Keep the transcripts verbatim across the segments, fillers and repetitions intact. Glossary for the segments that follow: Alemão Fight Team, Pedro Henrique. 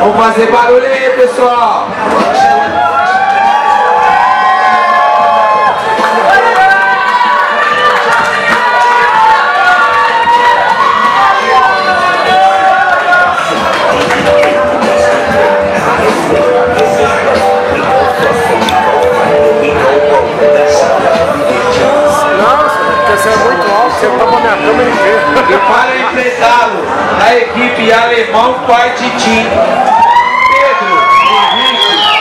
Vamos fazer barulho aí, pessoal. E para enfrentá-lo, a equipe Alemão Fight Team, Pedro e Henrique.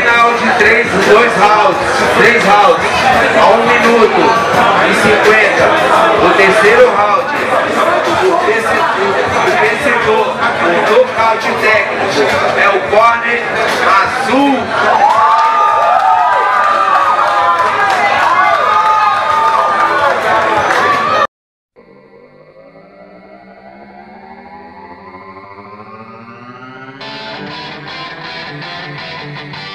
final de três, dois rounds, três rounds, a um minuto e cinquenta. O terceiro round, o vencedor, o nocaute técnico é o corner azul. We'll be right back.